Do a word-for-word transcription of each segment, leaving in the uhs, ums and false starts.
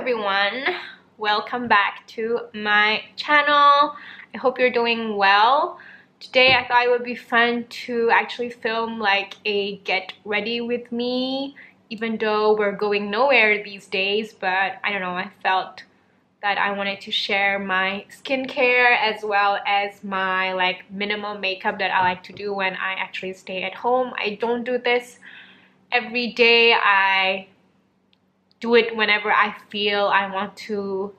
everyone, welcome back to my channel. I hope you're doing well. Today I thought it would be fun to actually film like a get ready with me, even though we're going nowhere these days, but I don't know, I felt that I wanted to share my skincare as well as my like minimal makeup that I like to do when I actually stay at home. I don't do this every day. I do it whenever I feel I want to,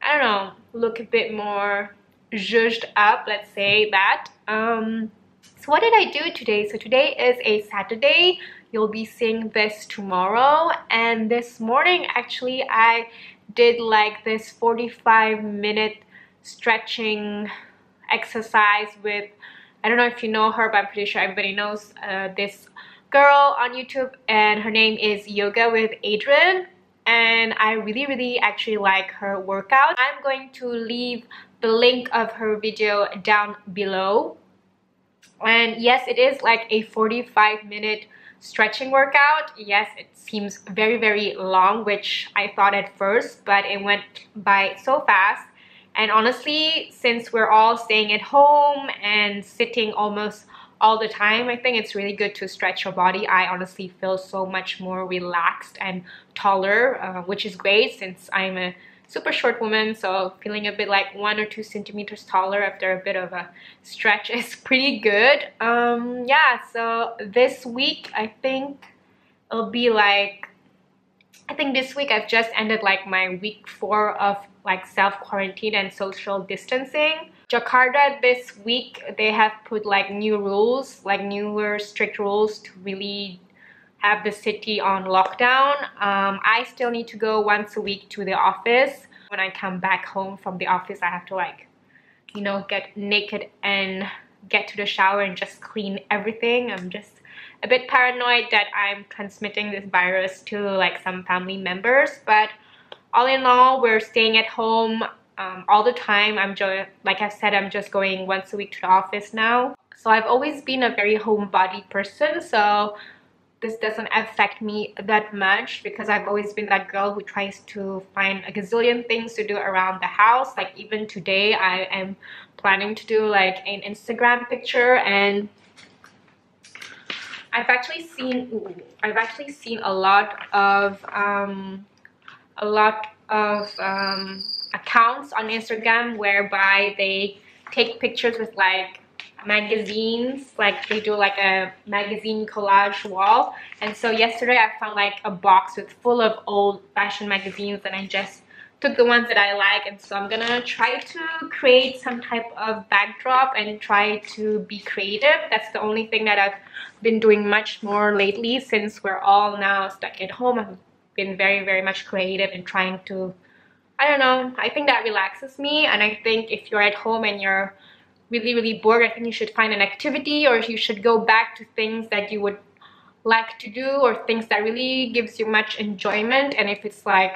I don't know, look a bit more zhuzhed up, let's say that. Um, so what did I do today? So today is a Saturday. You'll be seeing this tomorrow. And this morning, actually, I did like this forty-five minute stretching exercise with, I don't know if you know her, but I'm pretty sure everybody knows uh, this girl on YouTube, and her name is Yoga with Adriene, and I really really actually like her workout. I'm going to leave the link of her video down below, and yes, it is like a forty-five minute stretching workout. Yes, it seems very very long, which I thought at first, but it went by so fast. And honestly, since we're all staying at home and sitting almost all the time, I think it's really good to stretch your body. I honestly feel so much more relaxed and taller, uh, which is great since I'm a super short woman, so feeling a bit like one or two centimeters taller after a bit of a stretch is pretty good. Um, yeah, so this week I think it'll be like, I think this week I've just ended like my week four of like self-quarantine and social distancing. Jakarta this week, they have put like new rules, like newer strict rules to really have the city on lockdown. Um, I still need to go once a week to the office. When I come back home from the office, I have to like, you know, get naked and get to the shower and just clean everything. I'm just a bit paranoid that I'm transmitting this virus to like some family members, but all in all, we're staying at home Um, all the time. I'm just, like I said, I'm just going once a week to the office now. So I've always been a very homebody person, so this doesn't affect me that much because I've always been that girl who tries to find a gazillion things to do around the house. Like even today, I am planning to do like an Instagram picture, and I've actually seen ooh, I've actually seen a lot of um, a lot of um, accounts on Instagram whereby they take pictures with like magazines, like they do like a magazine collage wall. And so yesterday I found like a box with full of old fashion magazines, and I just took the ones that I like. And so I'm gonna try to create some type of backdrop and try to be creative. That's the only thing that I've been doing much more lately since we're all now stuck at home. I've been very very much creative and trying to, I don't know, I think that relaxes me. And I think if you're at home and you're really, really bored, I think you should find an activity, or you should go back to things that you would like to do or things that really gives you much enjoyment. And if it's like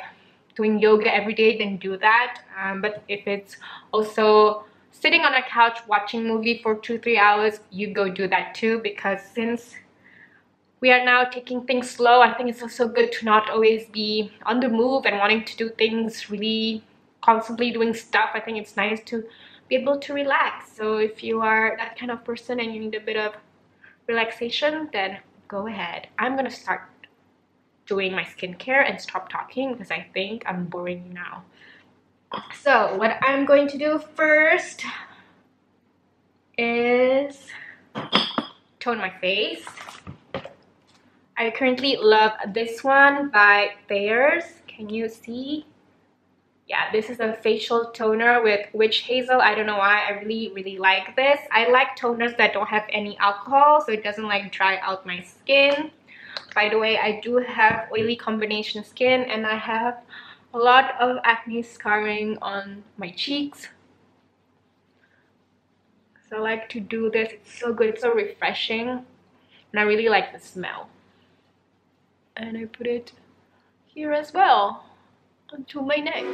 doing yoga every day, then do that. Um, but if it's also sitting on a couch watching movie for two, three hours, you go do that too. Because since we are now taking things slow, I think it's also good to not always be on the move and wanting to do things, really constantly doing stuff. I think it's nice to be able to relax. So if you are that kind of person and you need a bit of relaxation, then go ahead. I'm gonna start doing my skincare and stop talking because I think I'm boring you now. So what I'm going to do first is tone my face. I currently love this one by Thayers. Can you see? Yeah, this is a facial toner with witch hazel. I don't know why, I really, really like this. I like toners that don't have any alcohol, so it doesn't like dry out my skin. By the way, I do have oily combination skin, and I have a lot of acne scarring on my cheeks. So I like to do this. It's so good, it's so refreshing, and I really like the smell. And I put it here as well, onto my neck.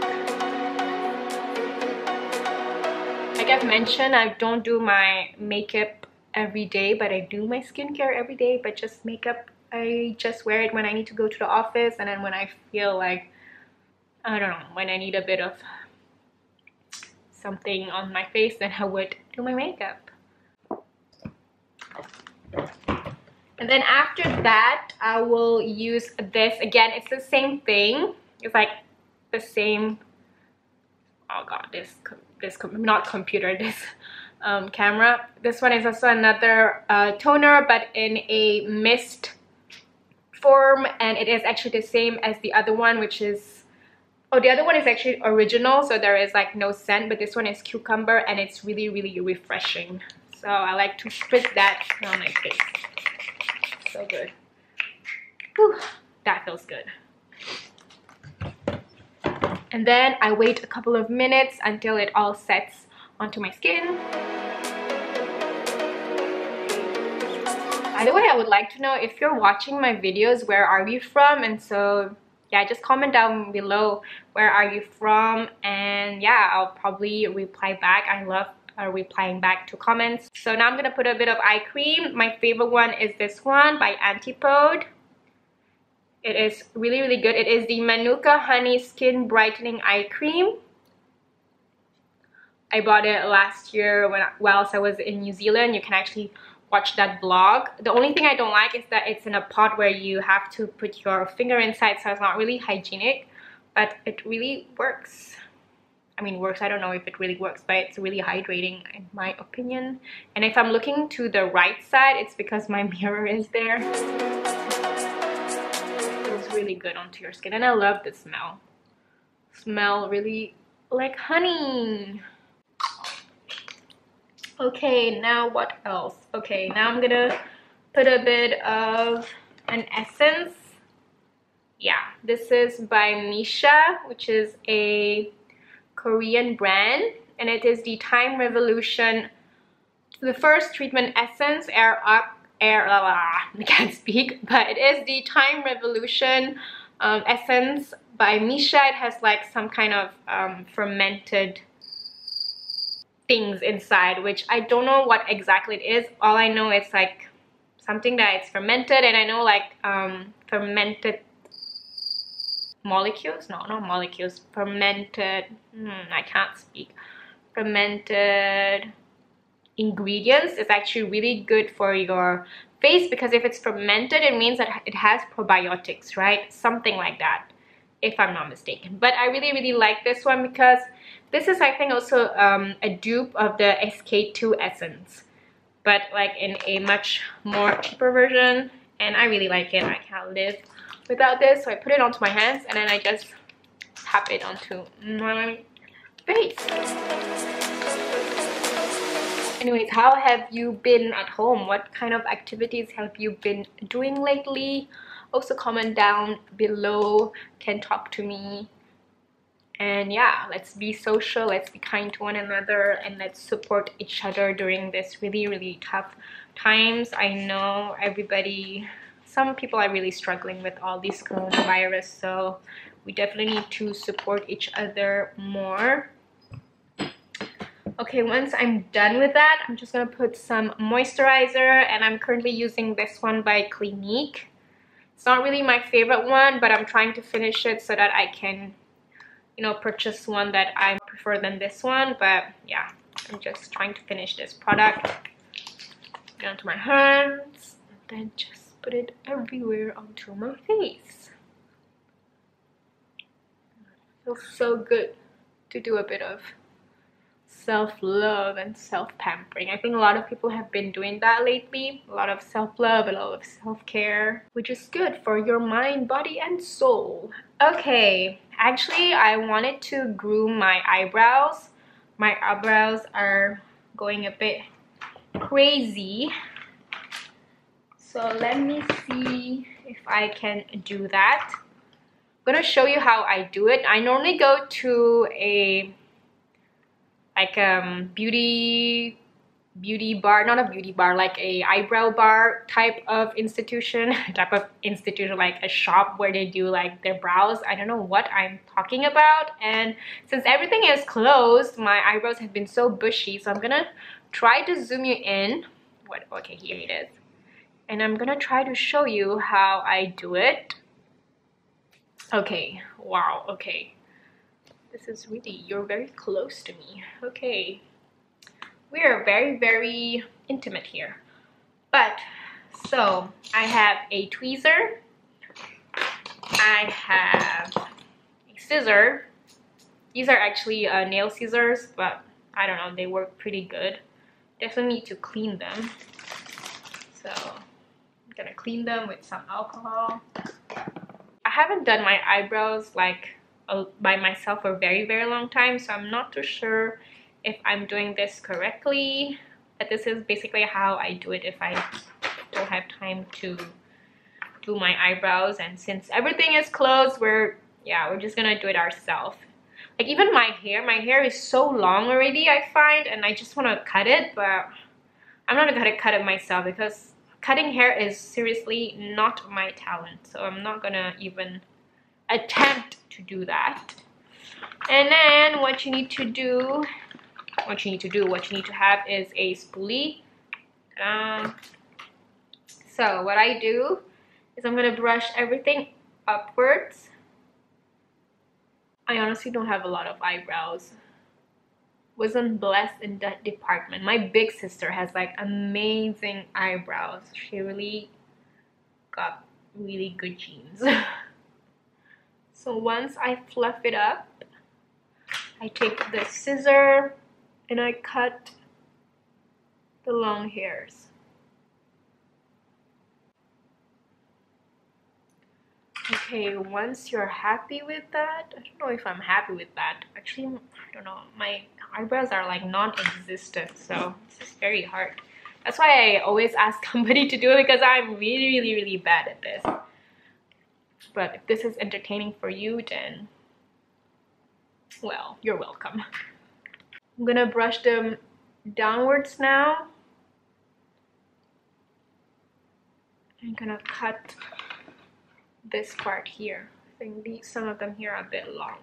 Like I've mentioned, I don't do my makeup every day, but I do my skincare every day. But just makeup, I just wear it when I need to go to the office, and then when I feel like, I don't know, when I need a bit of something on my face, then I would do my makeup. And then after that, I will use this again. It's the same thing. It's like the same. Oh god, this this not computer. This um, camera. This one is also another uh, toner, but in a mist form, and it is actually the same as the other one, which is. Oh, the other one is actually original, so there is like no scent, but this one is cucumber, and it's really, really refreshing. So I like to spritz that on my face. So good. Whew, that feels good. And then I wait a couple of minutes until it all sets onto my skin. By the way, I would like to know if you're watching my videos, where are you from? And so... yeah, just comment down below, where are you from, and yeah, I'll probably reply back. I love uh, replying back to comments. So now I'm gonna put a bit of eye cream. My favorite one is this one by Antipodes. It is really, really good. It is the Manuka Honey Skin Brightening Eye Cream. I bought it last year when whilst I was in New Zealand. You can actually watch that vlog. The only thing I don't like is that it's in a pot where you have to put your finger inside, so it's not really hygienic, but it really works. I mean, works, I don't know if it really works, but it's really hydrating in my opinion. And if I'm looking to the right side, it's because my mirror is there. It feels really good onto your skin, and I love the smell. Smell really like honey. Okay, now what else? Okay, now I'm gonna put a bit of an essence. Yeah, this is by Missha, which is a Korean brand, and it is the Time Revolution, the first treatment essence, air up, air, la, la, la, I can't speak, but it is the Time Revolution um, essence by Missha. It has like some kind of um, fermented things inside, which I don't know what exactly it is. All I know is like something that it's fermented, and I know like um, fermented molecules, no, not molecules, fermented, hmm, I can't speak, fermented ingredients is actually really good for your face, because if it's fermented, it means that it has probiotics, right? Something like that, if I'm not mistaken. But I really, really like this one because this is, I think, also um, a dupe of the S K two essence, but like in a much more cheaper version, and I really like it. I can't live without this, so I put it onto my hands, and then I just tap it onto my face. Anyways, how have you been at home? What kind of activities have you been doing lately? Also comment down below, can talk to me. And yeah, let's be social, let's be kind to one another, and let's support each other during this really, really tough times. I know everybody, some people are really struggling with all these coronavirus, so we definitely need to support each other more. Okay, once I'm done with that, I'm just gonna put some moisturizer, and I'm currently using this one by Clinique. It's not really my favorite one, but I'm trying to finish it so that I can, you know, purchase one that I prefer than this one. But yeah, I'm just trying to finish this product. Get onto my hands, and then just put it everywhere onto my face. It feels so good to do a bit of self-love and self-pampering. I think a lot of people have been doing that lately. A lot of self-love, a lot of self-care, which is good for your mind, body, and soul. Okay, actually, I wanted to groom my eyebrows. My eyebrows are going a bit crazy. So let me see if I can do that. I'm gonna show you how I do it. I normally go to a like um beauty beauty bar, not a beauty bar, like a eyebrow bar type of institution, type of institution, like a shop where they do like their brows. I don't know what I'm talking about. And since everything is closed, my eyebrows have been so bushy, so I'm gonna try to zoom you in. What? Okay, here it is. And I'm gonna try to show you how I do it. Okay, wow, okay. This is really, you're very close to me. Okay. We are very, very intimate here. But, so, I have a tweezer. I have a scissor. These are actually uh, nail scissors, but I don't know, they work pretty good. Definitely need to clean them. So, I'm gonna clean them with some alcohol. I haven't done my eyebrows like uh, by myself for a very, very long time, so I'm not too sure if I'm doing this correctly. But this is basically how I do it if I don't have time to do my eyebrows. And since everything is closed, we're, yeah, we're just gonna do it ourselves. Like even my hair, my hair is so long already, I find, and I just want to cut it, but I'm not gonna cut it myself because cutting hair is seriously not my talent. So I'm not gonna even attempt to do that. And then what you need to do, what you need to do, what you need to have is a spoolie. Um, so what I do is I'm gonna brush everything upwards. I honestly don't have a lot of eyebrows. Wasn't blessed in that department. My big sister has like amazing eyebrows. She really got really good genes. So once I fluff it up, I take the scissor and I cut the long hairs. Okay, once you're happy with that, I don't know if I'm happy with that. Actually, I don't know. My eyebrows are like non-existent, so this is very hard. That's why I always ask somebody to do it because I'm really, really, really bad at this. But if this is entertaining for you, then, well, you're welcome. I'm gonna brush them downwards now. I'm gonna cut this part here. I think these, some of them here are a bit long.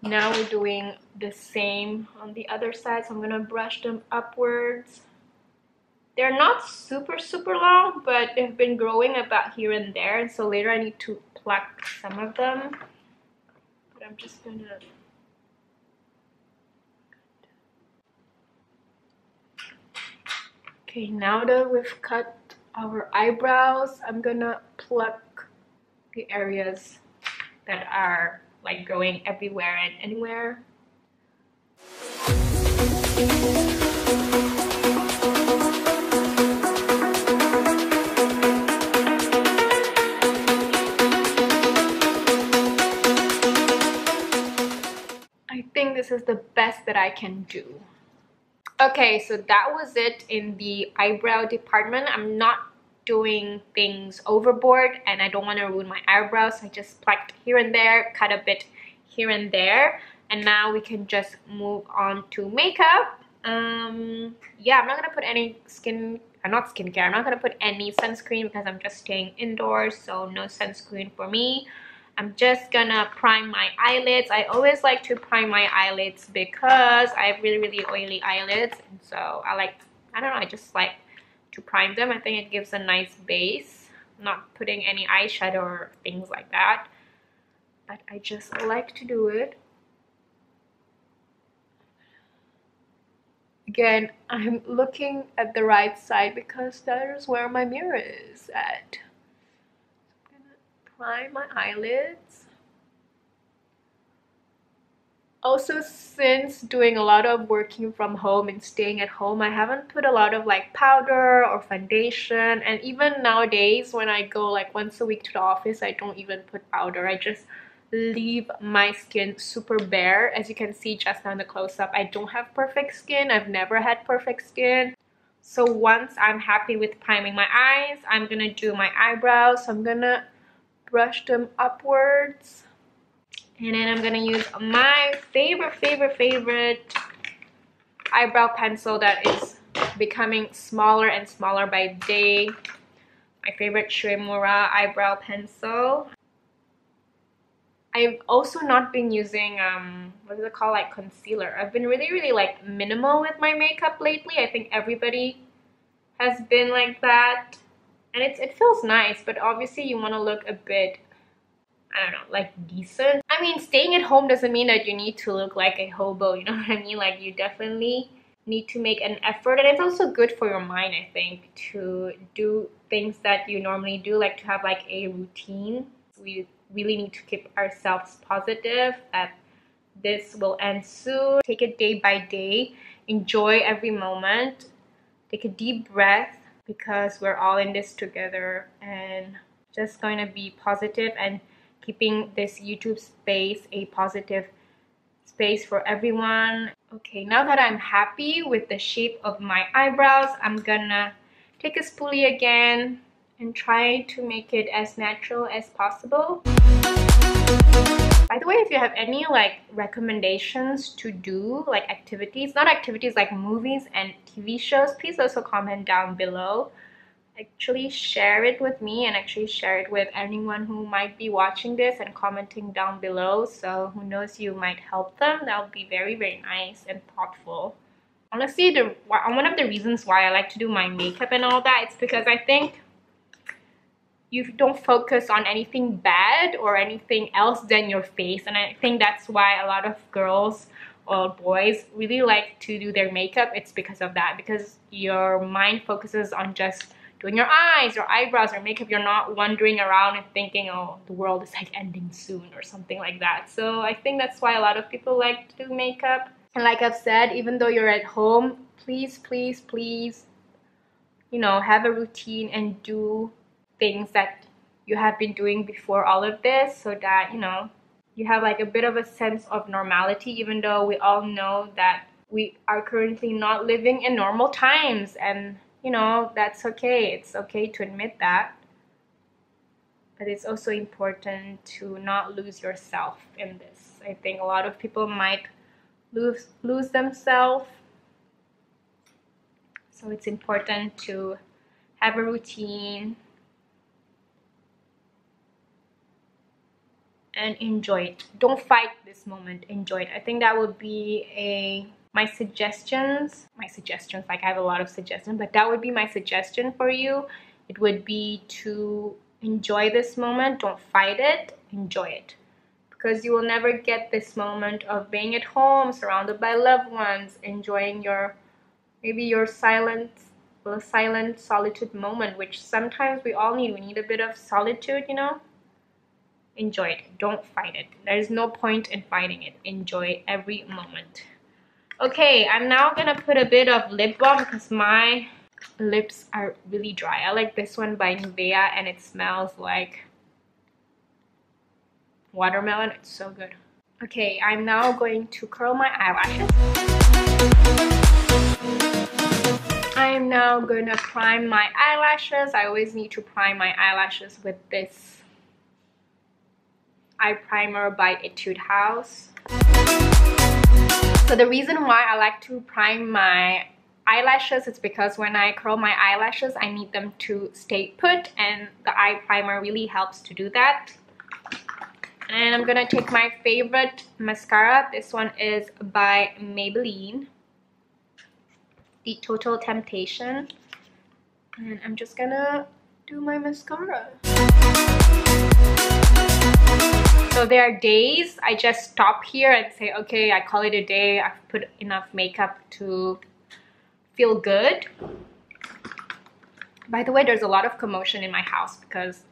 Now we're doing the same on the other side, so I'm gonna brush them upwards. They're not super super long, but they've been growing about here and there, and so later I need to pluck some of them. But I'm just gonna, okay, now that we've cut our eyebrows, I'm gonna pluck the areas that are like growing everywhere and anywhere. I think this is the best that I can do. Okay, so that was it in the eyebrow department. I'm not doing things overboard and I don't want to ruin my eyebrows, so I just plucked here and there, cut a bit here and there, and now we can just move on to makeup. Um yeah, I'm not gonna put any skin uh, not skincare I'm not gonna put any sunscreen because I'm just staying indoors, so no sunscreen for me. I'm just gonna prime my eyelids. I always like to prime my eyelids because I have really really oily eyelids, and so I like, I don't know, I just like to prime them. I think it gives a nice base. I'm not putting any eyeshadow or things like that, but I just like to do it. Again, I'm looking at the right side because that is where my mirror is at. I'm gonna prime my eyelids. Also, since doing a lot of working from home and staying at home, I haven't put a lot of like powder or foundation, and even nowadays when I go like once a week to the office, I don't even put powder. I just leave my skin super bare. As you can see just now in the close-up, I don't have perfect skin. I've never had perfect skin. So once I'm happy with priming my eyes, I'm gonna do my eyebrows. So I'm gonna brush them upwards. And then I'm gonna use my favorite, favorite, favorite eyebrow pencil that is becoming smaller and smaller by the day. My favorite Shu Uemtura eyebrow pencil. I've also not been using, um, what is it called, like concealer. I've been really, really like minimal with my makeup lately. I think everybody has been like that. And it's, it feels nice, but obviously you want to look a bit, I don't know, like decent. I mean, staying at home doesn't mean that you need to look like a hobo, you know what I mean? Like, you definitely need to make an effort, and it's also good for your mind, I think, to do things that you normally do, like to have like a routine. We really need to keep ourselves positive that this will end soon. Take it day by day, enjoy every moment, take a deep breath, because we're all in this together, and just going to be positive and keeping this YouTube space a positive space for everyone. Okay, now that I'm happy with the shape of my eyebrows, I'm gonna take a spoolie again and try to make it as natural as possible. By the way, if you have any like recommendations to do, like activities, not activities like movies and T V shows, please also comment down below. Actually share it with me, and actually share it with anyone who might be watching this and commenting down below, so who knows, you might help them. That would be very, very nice and thoughtful. Honestly, the one of the reasons why I like to do my makeup and all that, it's because I think you don't focus on anything bad or anything else than your face, and I think that's why a lot of girls or boys really like to do their makeup. It's because of that, because your mind focuses on just doing your eyes, your eyebrows, or makeup. You're not wandering around and thinking, oh, the world is like ending soon or something like that. So I think that's why a lot of people like to do makeup. And like I've said, even though you're at home, please, please, please, you know, have a routine and do things that you have been doing before all of this, so that, you know, you have like a bit of a sense of normality, even though we all know that we are currently not living in normal times, and you know, that's okay. It's okay to admit that. But it's also important to not lose yourself in this. I think a lot of people might lose lose themselves. So it's important to have a routine and enjoy it. Don't fight this moment. Enjoy it. I think that would be a My suggestions, my suggestions, like I have a lot of suggestions, but that would be my suggestion for you. It would be to enjoy this moment. Don't fight it, enjoy it. Because you will never get this moment of being at home, surrounded by loved ones, enjoying your, maybe your silent, little silent solitude moment, which sometimes we all need. We need a bit of solitude, you know? Enjoy it, don't fight it. There is no point in fighting it. Enjoy every moment. Okay, I'm now gonna put a bit of lip balm because my lips are really dry. I like this one by Nivea, and it smells like watermelon. It's so good. Okay, I'm now going to curl my eyelashes. I'm now gonna prime my eyelashes. I always need to prime my eyelashes with this eye primer by Etude House. So the reason why I like to prime my eyelashes is because when I curl my eyelashes, I need them to stay put, and the eye primer really helps to do that. And I'm gonna take my favorite mascara. This one is by Maybelline, the Total Temptation. And I'm just gonna do my mascara. So there are days I just stop here and say, okay, I call it a day. I've put enough makeup to feel good. By the way, there's a lot of commotion in my house because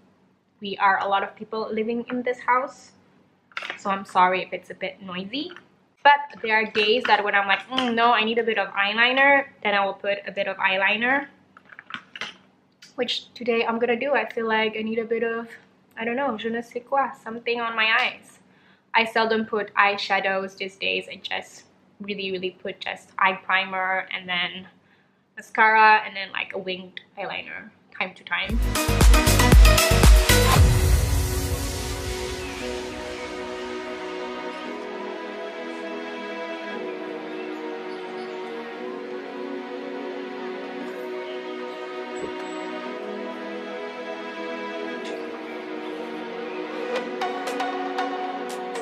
we are a lot of people living in this house. So I'm sorry if it's a bit noisy. But there are days that when I'm like, mm, no, I need a bit of eyeliner, then I will put a bit of eyeliner. Which today I'm gonna do. I feel like I need a bit of, I don't know, je ne sais quoi, something on my eyes. I seldom put eyeshadows these days. I just really, really put just eye primer and then mascara and then like a winged eyeliner time to time.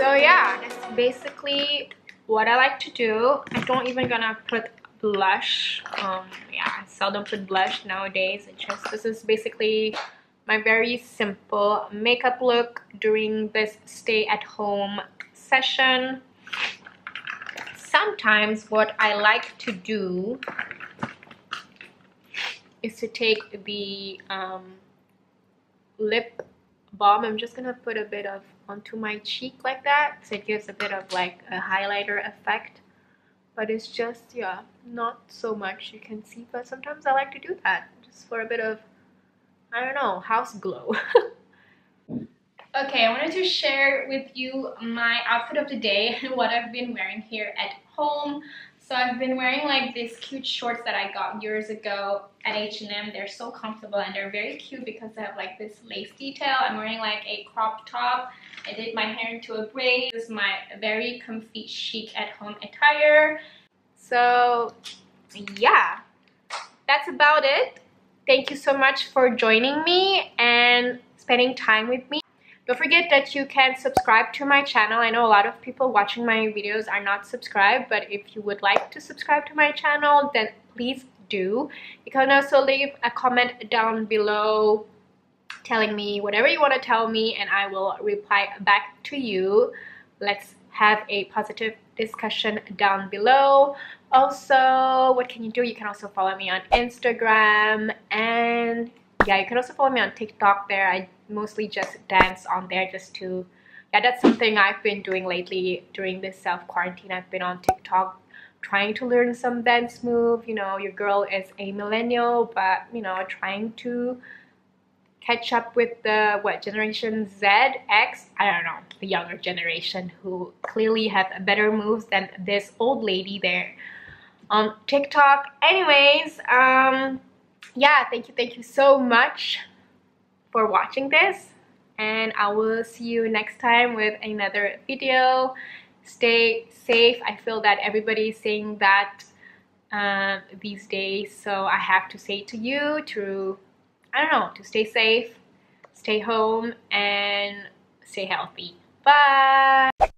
So yeah, that's basically what I like to do. I don't even gonna put blush. Um, yeah, I seldom put blush nowadays. It's just, this is basically my very simple makeup look during this stay-at-home session. Sometimes what I like to do is to take the um, lip balm. I'm just gonna put a bit of onto my cheek like that, so it gives a bit of like a highlighter effect. But it's just, yeah, not so much you can see, but sometimes I like to do that just for a bit of, I don't know, house glow. Okay, I wanted to share with you my outfit of the day and what I've been wearing here at home. So I've been wearing like these cute shorts that I got years ago at H and M. They're so comfortable and they're very cute because they have like this lace detail. I'm wearing like a crop top. I did my hair into a braid. This is my very comfy chic at home attire. So yeah, that's about it. Thank you so much for joining me and spending time with me. Don't forget that you can subscribe to my channel. I know a lot of people watching my videos are not subscribed, but if you would like to subscribe to my channel, then please do. You can also leave a comment down below telling me whatever you want to tell me, and I will reply back to you. Let's have a positive discussion down below. Also, what can you do? You can also follow me on Instagram, and yeah, you can also follow me on TikTok there. I mostly just dance on there just to, yeah, that's something I've been doing lately during this self-quarantine. I've been on TikTok trying to learn some dance move. You know, your girl is a millennial, but, you know, trying to catch up with the, what, Generation Z, X? I don't know, the younger generation who clearly have better moves than this old lady there on TikTok. Anyways, um... yeah, thank you thank you so much for watching this, and I will see you next time with another video. Stay safe. I feel that everybody is saying that uh, these days, so I have to say to you to, I don't know, to stay safe, stay home, and stay healthy. Bye.